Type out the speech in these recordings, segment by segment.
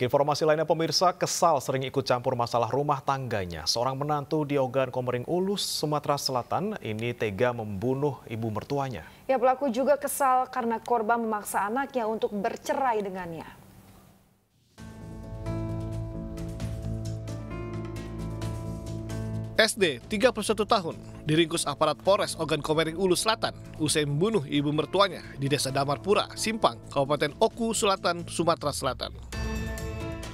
Informasi lainnya pemirsa, kesal sering ikut campur masalah rumah tangganya. Seorang menantu di Ogan Komering Ulus, Sumatera Selatan ini tega membunuh ibu mertuanya. Ya, pelaku juga kesal karena korban memaksa anaknya untuk bercerai dengannya. SD, 31 tahun, diringkus aparat Polres Ogan Komering Ulus Selatan usai membunuh ibu mertuanya di Desa Damarpura, Simpang, Kabupaten Oku, Selatan, Sumatera Selatan.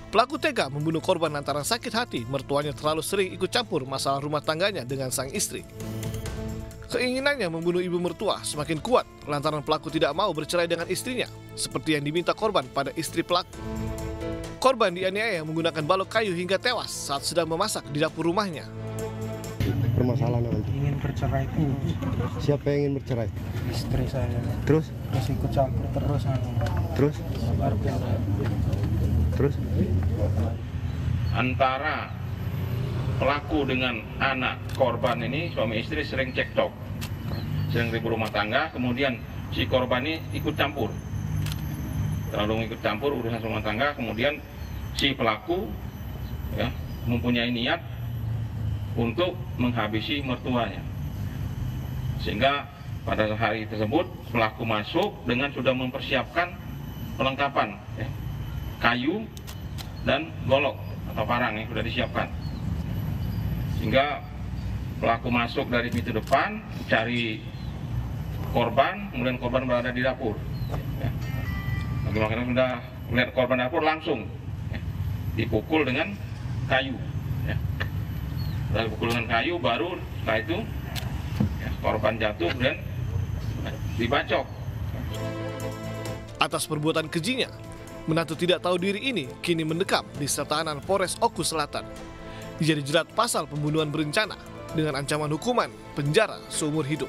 Pelaku tega membunuh korban lantaran sakit hati mertuanya terlalu sering ikut campur masalah rumah tangganya dengan sang istri. Keinginannya membunuh ibu mertua semakin kuat lantaran pelaku tidak mau bercerai dengan istrinya, seperti yang diminta korban pada istri pelaku. Korban dianiaya menggunakan balok kayu hingga tewas saat sedang memasak di dapur rumahnya. Permasalahan nanti. Ingin bercerai itu. Siapa yang ingin bercerai? Istri saya. Terus? Terus ikut campur terus. Terus? Terus antara pelaku dengan anak korban ini, suami istri sering cekcok, sering ribut rumah tangga. Kemudian si korban ini ikut campur, terlalu ikut campur urusan rumah tangga. Kemudian si pelaku ya, mempunyai niat untuk menghabisi mertuanya, sehingga pada hari tersebut pelaku masuk dengan sudah mempersiapkan perlengkapan ya, kayu dan golok atau parang yang sudah disiapkan, sehingga pelaku masuk dari pintu depan cari korban, kemudian korban berada di dapur. Bagaimana sudah melihat korban dapur langsung ya, dipukul dengan kayu. Ya. Dari pukul dengan kayu baru setelah itu ya, korban jatuh dan dibacok. Atas perbuatan kejinya, menantu tidak tahu diri ini kini mendekam di sel tahanan Polres Oku Selatan. Dia dijerat pasal pembunuhan berencana dengan ancaman hukuman penjara seumur hidup.